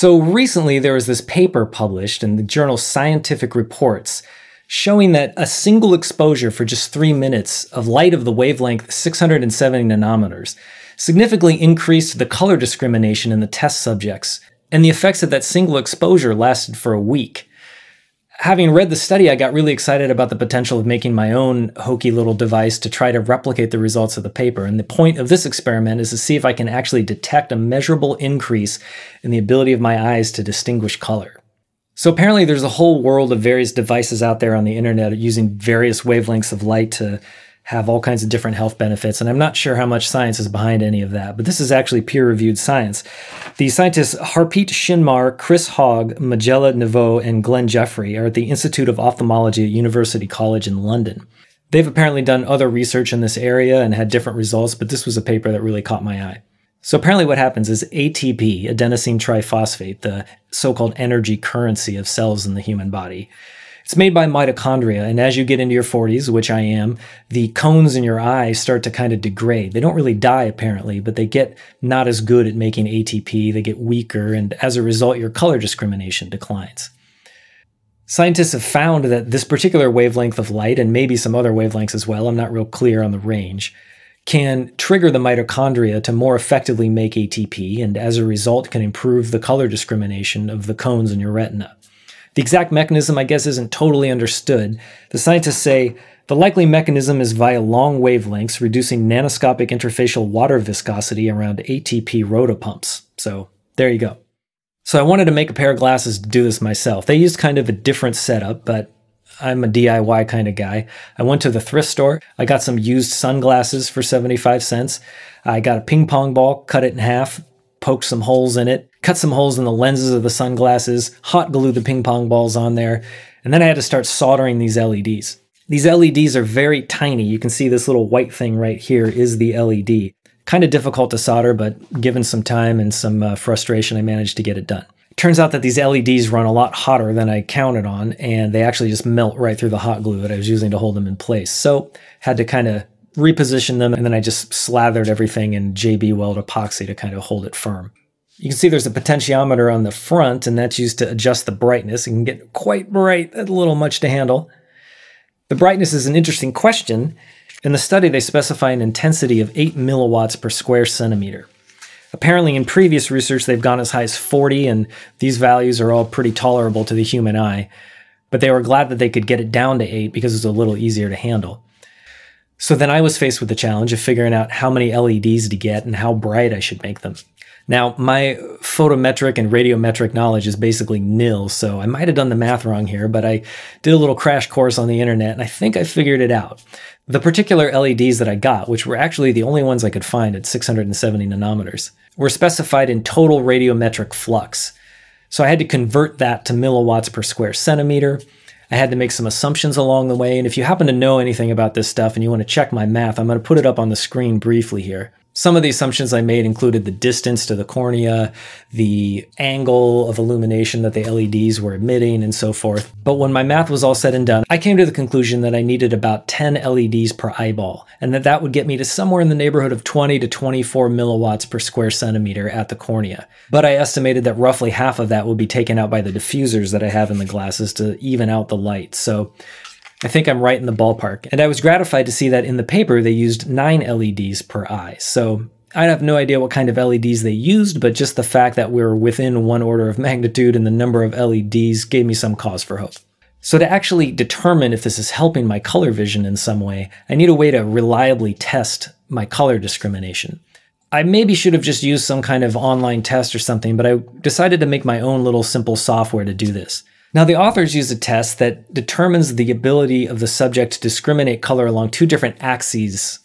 So recently there was this paper published in the journal Scientific Reports showing that a single exposure for just 3 minutes of light of the wavelength 670 nanometers significantly increased the color discrimination in the test subjects, and the effects of that single exposure lasted for a week. Having read the study, I got really excited about the potential of making my own hokey little device to try to replicate the results of the paper. And the point of this experiment is to see if I can actually detect a measurable increase in the ability of my eyes to distinguish color. So apparently there's a whole world of various devices out there on the internet using various wavelengths of light to have all kinds of different health benefits, and I'm not sure how much science is behind any of that, but this is actually peer-reviewed science. The scientists Harpeet Shinmar, Chris Hogg, Magella Nevo, and Glenn Jeffrey are at the Institute of Ophthalmology at University College in London. They've apparently done other research in this area and had different results, but this was a paper that really caught my eye. So apparently what happens is ATP, adenosine triphosphate, the so-called energy currency of cells in the human body, it's made by mitochondria, and as you get into your 40s, which I am, the cones in your eye start to kind of degrade. They don't really die, apparently, but they get not as good at making ATP, they get weaker, and as a result, your color discrimination declines. Scientists have found that this particular wavelength of light, and maybe some other wavelengths as well, I'm not real clear on the range, can trigger the mitochondria to more effectively make ATP, and as a result, can improve the color discrimination of the cones in your retina. The exact mechanism, I guess, isn't totally understood. The scientists say the likely mechanism is via long wavelengths, reducing nanoscopic interfacial water viscosity around ATP rotopumps. So there you go. So I wanted to make a pair of glasses to do this myself. They used kind of a different setup, but I'm a DIY kind of guy. I went to the thrift store. I got some used sunglasses for 75 cents. I got a ping pong ball, cut it in half, poked some holes in it, cut some holes in the lenses of the sunglasses, hot glue the ping pong balls on there, and then I had to start soldering these LEDs. These LEDs are very tiny. You can see this little white thing right here is the LED. Kind of difficult to solder, but given some time and some frustration, I managed to get it done. It turns out that these LEDs run a lot hotter than I counted on, and they actually just melt right through the hot glue that I was using to hold them in place. So had to kind of reposition them, and then I just slathered everything in JB Weld epoxy to kind of hold it firm. You can see there's a potentiometer on the front, and that's used to adjust the brightness. It can get quite bright, a little much to handle. The brightness is an interesting question. In the study, they specify an intensity of 8 milliwatts per square centimeter. Apparently, in previous research, they've gone as high as 40, and these values are all pretty tolerable to the human eye. But they were glad that they could get it down to 8 because it's a little easier to handle. So then I was faced with the challenge of figuring out how many LEDs to get and how bright I should make them. Now, my photometric and radiometric knowledge is basically nil, so I might have done the math wrong here, but I did a little crash course on the internet, and I think I figured it out. The particular LEDs that I got, which were actually the only ones I could find at 670 nanometers, were specified in total radiometric flux. So I had to convert that to milliwatts per square centimeter. I had to make some assumptions along the way, and if you happen to know anything about this stuff and you want to check my math, I'm going to put it up on the screen briefly here. Some of the assumptions I made included the distance to the cornea, the angle of illumination that the LEDs were emitting, and so forth. But when my math was all said and done, I came to the conclusion that I needed about 10 LEDs per eyeball, and that would get me to somewhere in the neighborhood of 20 to 24 milliwatts per square centimeter at the cornea. But I estimated that roughly half of that would be taken out by the diffusers that I have in the glasses to even out the light. So I think I'm right in the ballpark, and I was gratified to see that in the paper they used 9 LEDs per eye. So I have no idea what kind of LEDs they used, but just the fact that we're within one order of magnitude and the number of LEDs gave me some cause for hope. So to actually determine if this is helping my color vision in some way, I need a way to reliably test my color discrimination. I maybe should have just used some kind of online test or something, but I decided to make my own little simple software to do this. Now, the authors use a test that determines the ability of the subject to discriminate color along two different axes.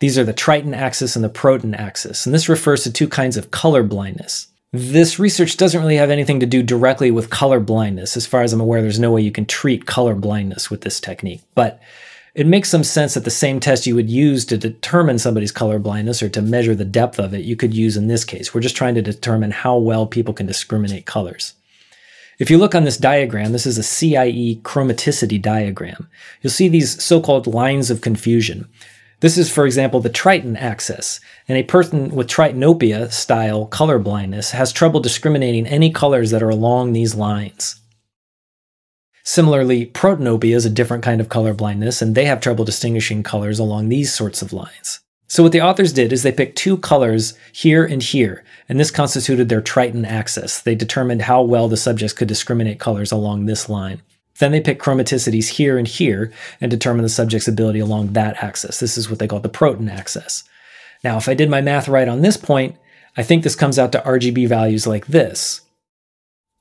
These are the tritan axis and the protan axis, and this refers to two kinds of color blindness. This research doesn't really have anything to do directly with color blindness. As far as I'm aware, there's no way you can treat color blindness with this technique, but it makes some sense that the same test you would use to determine somebody's color blindness or to measure the depth of it, you could use in this case. We're just trying to determine how well people can discriminate colors. If you look on this diagram, this is a CIE chromaticity diagram. You'll see these so-called lines of confusion. This is, for example, the tritan axis, and a person with tritanopia style color blindness has trouble discriminating any colors that are along these lines. Similarly, protanopia is a different kind of color blindness, and they have trouble distinguishing colors along these sorts of lines. So what the authors did is they picked two colors here and here, and this constituted their tritan axis. They determined how well the subjects could discriminate colors along this line. Then they picked chromaticities here and here and determined the subject's ability along that axis. This is what they call the protan axis. Now, if I did my math right on this point, I think this comes out to RGB values like this.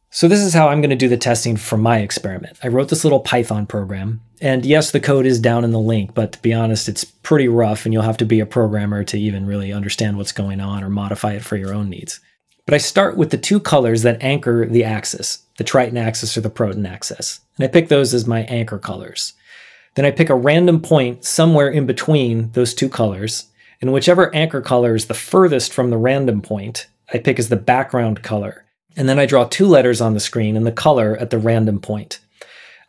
So this is how I'm going to do the testing for my experiment. I wrote this little Python program, and yes, the code is down in the link, but to be honest, it's pretty rough, and you'll have to be a programmer to even really understand what's going on or modify it for your own needs. But I start with the two colors that anchor the axis, the tritan axis or the protan axis, and I pick those as my anchor colors. Then I pick a random point somewhere in between those two colors, and whichever anchor color is the furthest from the random point, I pick as the background color. And then I draw two letters on the screen and the color at the random point.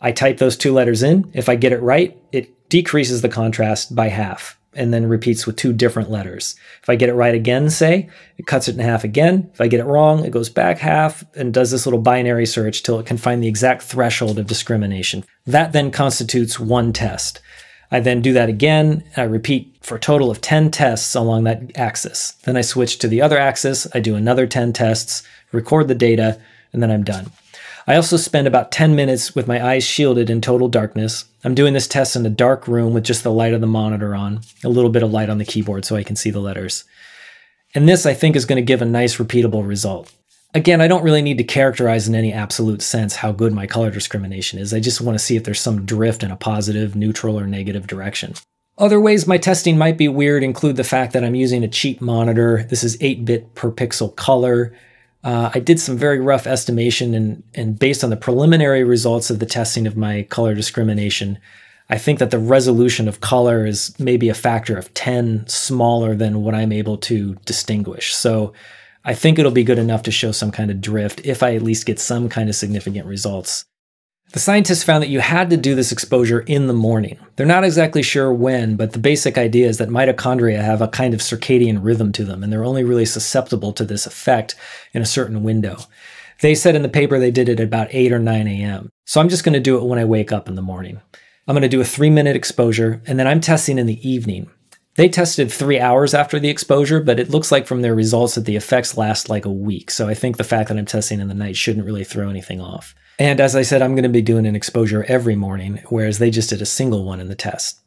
I type those two letters in. If I get it right, it decreases the contrast by half and then repeats with two different letters. If I get it right again, say, it cuts it in half again. If I get it wrong, it goes back half and does this little binary search till it can find the exact threshold of discrimination. That then constitutes one test. I then do that again, and I repeat for a total of 10 tests along that axis. Then I switch to the other axis, I do another 10 tests, record the data, and then I'm done. I also spend about 10 minutes with my eyes shielded in total darkness. I'm doing this test in a dark room with just the light of the monitor on, a little bit of light on the keyboard so I can see the letters. And this, I think, is going to give a nice repeatable result. Again, I don't really need to characterize in any absolute sense how good my color discrimination is. I just want to see if there's some drift in a positive, neutral, or negative direction. Other ways my testing might be weird include the fact that I'm using a cheap monitor. This is 8-bit per pixel color. I did some very rough estimation, and based on the preliminary results of the testing of my color discrimination, I think that the resolution of color is maybe a factor of 10 smaller than what I'm able to distinguish. So I think it'll be good enough to show some kind of drift if I at least get some kind of significant results. The scientists found that you had to do this exposure in the morning. They're not exactly sure when, but the basic idea is that mitochondria have a kind of circadian rhythm to them, and they're only really susceptible to this effect in a certain window. They said in the paper they did it at about 8 or 9 a.m. So I'm just going to do it when I wake up in the morning. I'm going to do a 3-minute exposure, and then I'm testing in the evening. They tested 3 hours after the exposure, but it looks like from their results that the effects last like a week. So I think the fact that I'm testing in the night shouldn't really throw anything off. And as I said, I'm going to be doing an exposure every morning, whereas they just did a single one in the test.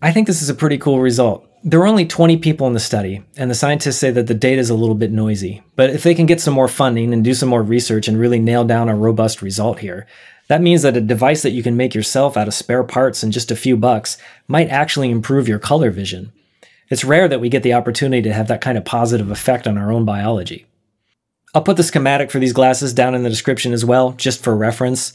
I think this is a pretty cool result. There are only 20 people in the study, and the scientists say that the data is a little bit noisy. But if they can get some more funding and do some more research and really nail down a robust result here, that means that a device that you can make yourself out of spare parts and just a few bucks might actually improve your color vision. It's rare that we get the opportunity to have that kind of positive effect on our own biology. I'll put the schematic for these glasses down in the description as well, just for reference.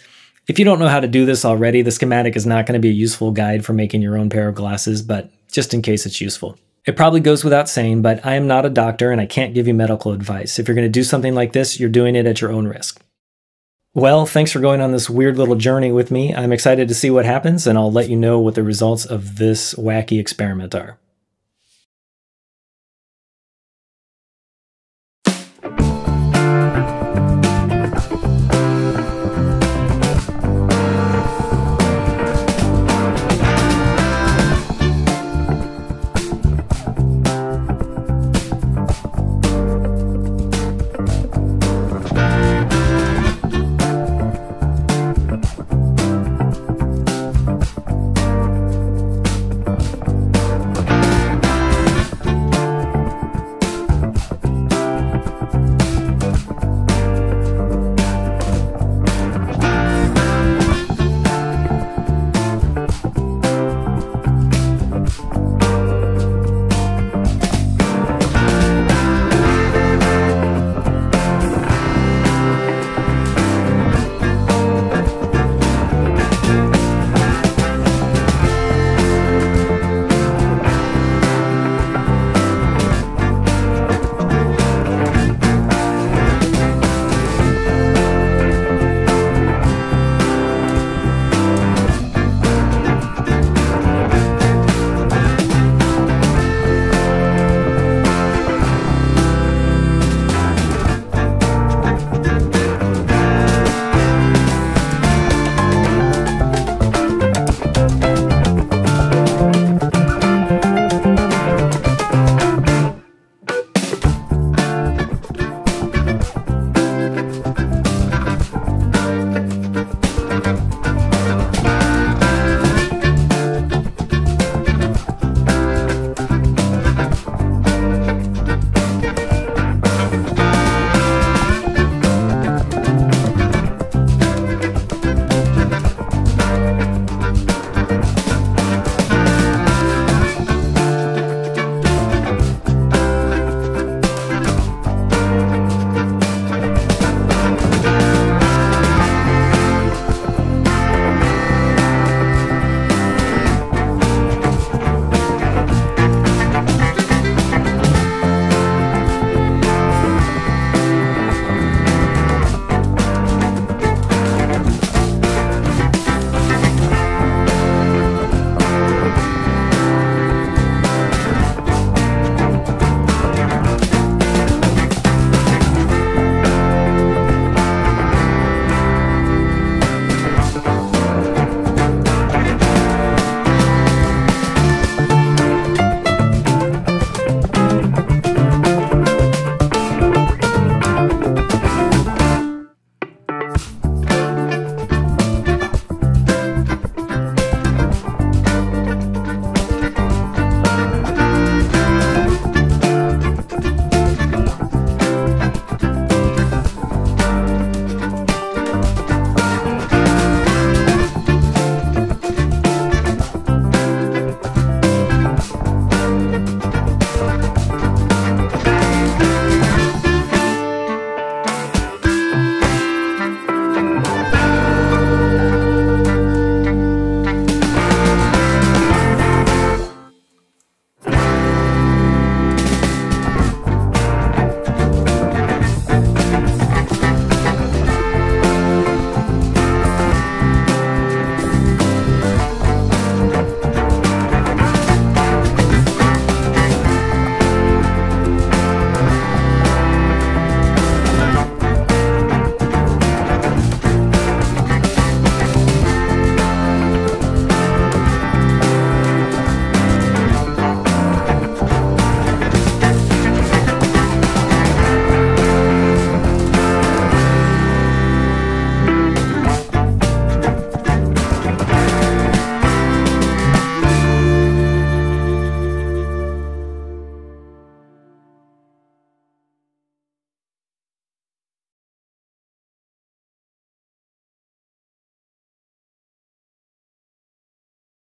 If you don't know how to do this already, the schematic is not going to be a useful guide for making your own pair of glasses, but just in case it's useful. It probably goes without saying, but I am not a doctor and I can't give you medical advice. If you're going to do something like this, you're doing it at your own risk. Well, thanks for going on this weird little journey with me. I'm excited to see what happens, and I'll let you know what the results of this wacky experiment are.